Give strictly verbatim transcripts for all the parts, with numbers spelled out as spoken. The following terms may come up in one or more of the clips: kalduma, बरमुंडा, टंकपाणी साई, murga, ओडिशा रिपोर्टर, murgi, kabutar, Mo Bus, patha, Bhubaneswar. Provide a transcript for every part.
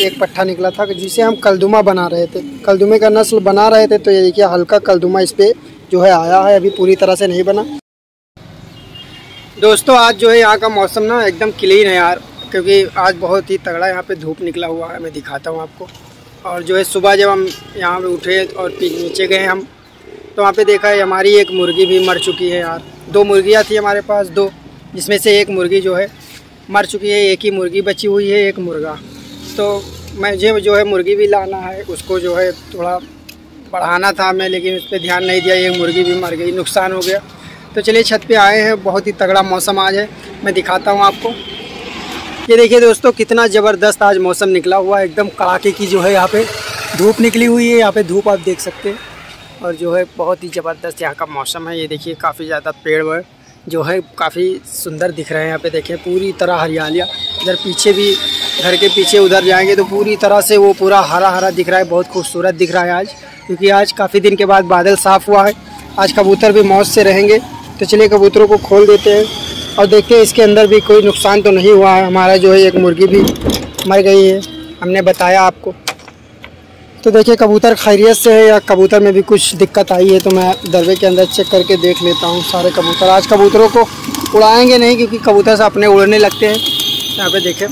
से एक पट्ठा निकला था जिसे हम कल्दुमा बना रहे थे, कल्दुमे का नस्ल बना रहे थे। तो ये देखिए हल्का कल्दुमा इस पर जो है आया है, अभी पूरी तरह से नहीं बना। दोस्तों आज जो है यहाँ का मौसम ना एकदम क्लीन है यार, क्योंकि आज बहुत ही तगड़ा यहाँ पे धूप निकला हुआ है। मैं दिखाता हूँ आपको। और जो है सुबह जब हम यहाँ पे उठे और नीचे गए हम, तो वहाँ पे देखा है हमारी एक मुर्गी भी मर चुकी है यार। दो मुर्गियाँ थी हमारे पास, दो, जिसमें से एक मुर्गी जो है मर चुकी है, एक ही मुर्गी बची हुई है, एक मुर्गा। तो मुझे जो है मुर्गी भी लाना है, उसको जो है थोड़ा बढ़ाना था हमें, लेकिन उस पर ध्यान नहीं दिया, ये मुर्गी भी मर गई, नुकसान हो गया। तो चलिए छत पे आए हैं, बहुत ही तगड़ा मौसम आज है, मैं दिखाता हूँ आपको। ये देखिए दोस्तों कितना ज़बरदस्त आज मौसम निकला हुआ है, एकदम कड़ाके की जो है यहाँ पे धूप निकली हुई है, यहाँ पे धूप आप देख सकते हैं। और जो है बहुत ही ज़बरदस्त यहाँ का मौसम है। ये देखिए काफ़ी ज़्यादा पेड़ व जो है काफ़ी सुंदर दिख रहे हैं। यहाँ पे देखिए पूरी तरह हरियालियाँ, इधर पीछे भी घर के पीछे उधर जाएंगे तो पूरी तरह से वो पूरा हरा हरा दिख रहा है, बहुत खूबसूरत दिख रहा है आज, क्योंकि आज काफ़ी दिन के बाद बादल साफ़ हुआ है। आज कबूतर भी मौज से रहेंगे। तो चलिए कबूतरों को खोल देते हैं और देखते हैं इसके अंदर भी कोई नुकसान तो नहीं हुआ है। हमारा जो है एक मुर्गी भी मर गई है, हमने बताया आपको। तो देखिए कबूतर खैरियत से है या कबूतर में भी कुछ दिक्कत आई है, तो मैं दरवे के अंदर चेक करके देख लेता हूँ सारे कबूतर। आज कबूतरों को उड़ाएंगे नहीं, क्योंकि कबूतर से अपने उड़ने लगते हैं। यहाँ पे देखें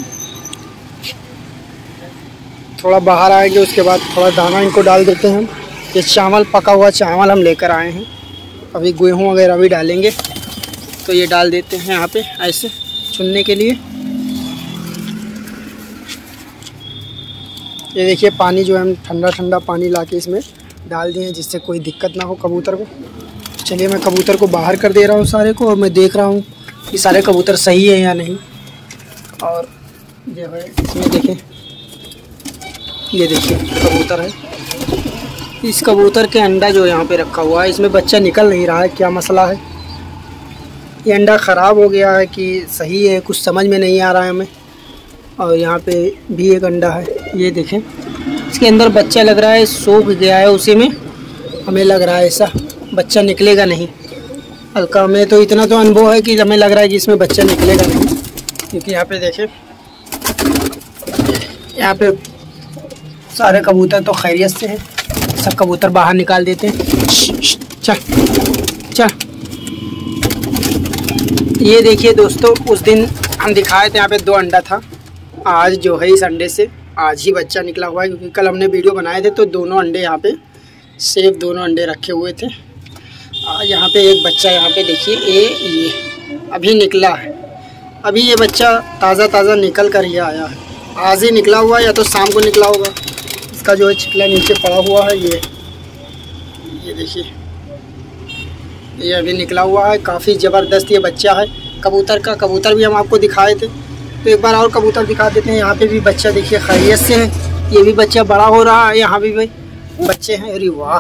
थोड़ा बाहर आएंगे, उसके बाद थोड़ा दाना इनको डाल देते हैं। ये चावल पका हुआ चावल हम लेकर आए हैं, अभी गेहूँ वगैरह भी डालेंगे। तो ये डाल देते हैं यहाँ पे ऐसे चुनने के लिए। ये देखिए पानी जो है हम ठंडा ठंडा पानी लाके इसमें डाल दिए हैं, जिससे कोई दिक्कत ना हो कबूतर को। चलिए मैं कबूतर को बाहर कर दे रहा हूँ सारे को, और मैं देख रहा हूँ कि सारे कबूतर सही है या नहीं। और जो है इसमें देखें, ये देखिए कबूतर है, इस कबूतर के अंडा जो यहाँ पे रखा हुआ है, इसमें बच्चा निकल नहीं रहा है, क्या मसला है? ये अंडा ख़राब हो गया है कि सही है, कुछ समझ में नहीं आ रहा है हमें। और यहाँ पे भी एक अंडा है, ये देखें, इसके अंदर बच्चा लग रहा है, सूख गया है उसी में, हमें लग रहा है ऐसा बच्चा निकलेगा नहीं। हल्का हमें तो इतना तो अनुभव है कि हमें लग रहा है कि इसमें बच्चा निकलेगा नहीं, क्योंकि यहाँ पर देखें यहाँ पर सारे कबूतर तो खैरियत से हैं। सब कबूतर बाहर निकाल देते हैं। चल चल, ये देखिए दोस्तों उस दिन हम दिखाए थे यहाँ पे दो अंडा था, आज जो है इस अंडे से आज ही बच्चा निकला हुआ है, क्योंकि कल हमने वीडियो बनाए थे तो दोनों अंडे यहाँ पे सेफ दोनों अंडे रखे हुए थे। यहाँ पे एक बच्चा यहाँ पे देखिए ये ये अभी निकला है, अभी ये बच्चा ताज़ा ताज़ा निकल कर ही आया है, आज ही निकला हुआ या तो शाम को निकला होगा। इसका जो है छिकला नीचे पड़ा हुआ है, ये ये देखिए ये अभी निकला हुआ है, काफ़ी ज़बरदस्त ये बच्चा है कबूतर का। कबूतर भी हम आपको दिखाए थे, तो एक बार और कबूतर दिखा देते हैं। यहाँ पे भी बच्चा देखिए खैरियत से है, ये भी बच्चा बड़ा हो रहा है, यहाँ भी भाई बच्चे हैं। अरे वाह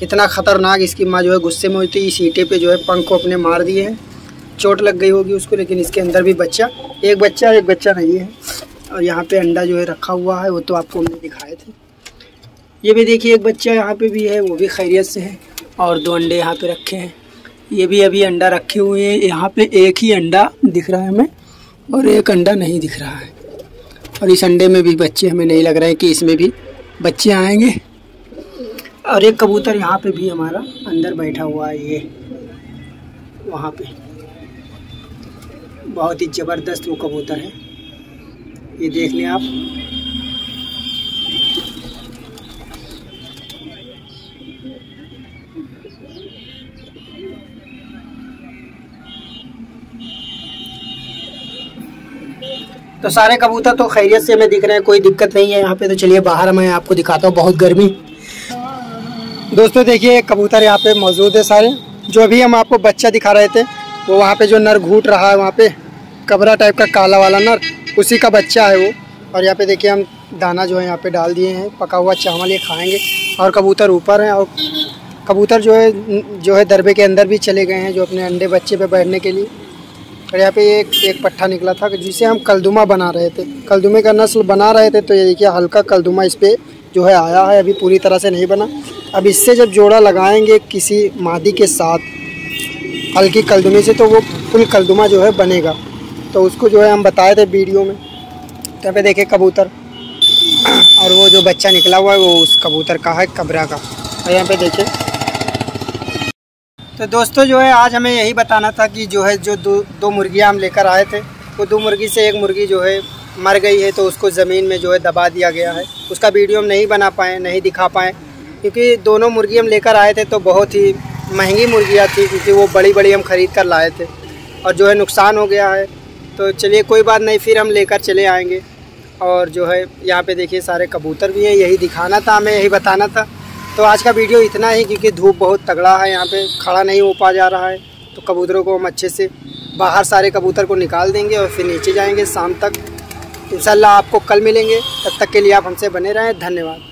कितना ख़तरनाक! इसकी माँ जो है गुस्से में हुई थी, इस ईंटे पर जो है पंख को अपने मार दिए हैं, चोट लग गई होगी उसको, लेकिन इसके अंदर भी बच्चा एक बच्चा एक बच्चा नहीं है। और यहाँ पे अंडा जो है रखा हुआ है, वो तो आपको हमने दिखाए थे। ये भी देखिए एक बच्चा यहाँ पे भी है, वो भी खैरियत से है। और दो अंडे यहाँ पे रखे हैं, ये भी अभी अंडा रखे हुए हैं। यहाँ पे एक ही अंडा दिख रहा है हमें और एक अंडा नहीं दिख रहा है। और इस अंडे में भी बच्चे हमें नहीं लग रहे हैं कि इसमें भी बच्चे आएंगे। और एक कबूतर यहाँ पर भी हमारा अंदर बैठा हुआ है, ये वहाँ पर बहुत ही ज़बरदस्त वो कबूतर है, ये देख लें आप। तो सारे कबूतर तो खैरियत से हमें दिख रहे हैं, कोई दिक्कत नहीं है यहाँ पे। तो चलिए बाहर मैं आपको दिखाता हूँ, बहुत गर्मी। दोस्तों देखिए कबूतर यहाँ पे मौजूद है सारे, जो अभी हम आपको बच्चा दिखा रहे थे वो वहाँ पे जो नर घूट रहा है, वहाँ पे कबरा टाइप का काला वाला नर, उसी का बच्चा है वो। और यहाँ पे देखिए हम दाना जो है यहाँ पे डाल दिए हैं, पका हुआ चावल ये खाएंगे। और कबूतर ऊपर हैं, और कबूतर जो है जो है दरबे के अंदर भी चले गए हैं, जो अपने अंडे बच्चे पे बैठने के लिए। और यहाँ पे एक एक पट्ठा निकला था जिसे हम कल्दुमा बना रहे थे, कल्दुमे का नस्ल बना रहे थे। तो ये देखिए हल्का कल्दुमा इस पर जो है आया है, अभी पूरी तरह से नहीं बना। अब इससे जब जोड़ा लगाएँगे किसी मादी के साथ हल्की कल्दुमे से, तो वो फुल कल्दुमा जो है बनेगा। तो उसको जो है हम बताए थे वीडियो में। यहाँ पे देखे कबूतर और वो जो बच्चा निकला हुआ है वो उस कबूतर का है, कबरा का। और यहाँ पे देखिए। तो दोस्तों जो है आज हमें यही बताना था कि जो है जो दो दो मुर्गियाँ हम लेकर आए थे, वो दो मुर्गी से एक मुर्गी जो है मर गई है, तो उसको ज़मीन में जो है दबा दिया गया है। उसका वीडियो हम नहीं बना पाए, नहीं दिखा पाए, क्योंकि दोनों मुर्गी हम लेकर आए थे तो बहुत ही महंगी मुर्गियाँ थी, क्योंकि वो बड़ी बड़ी हम ख़रीद कर लाए थे और जो है नुकसान हो गया है। तो चलिए कोई बात नहीं, फिर हम लेकर चले आएंगे। और जो है यहाँ पे देखिए सारे कबूतर भी हैं। यही दिखाना था हमें, यही बताना था। तो आज का वीडियो इतना ही, क्योंकि धूप बहुत तगड़ा है, यहाँ पे खड़ा नहीं हो पा जा रहा है। तो कबूतरों को हम अच्छे से बाहर सारे कबूतर को निकाल देंगे और फिर नीचे जाएंगे शाम तक। इंशाल्लाह आपको कल मिलेंगे। तब तक के लिए आप हमसे बने रहें। धन्यवाद।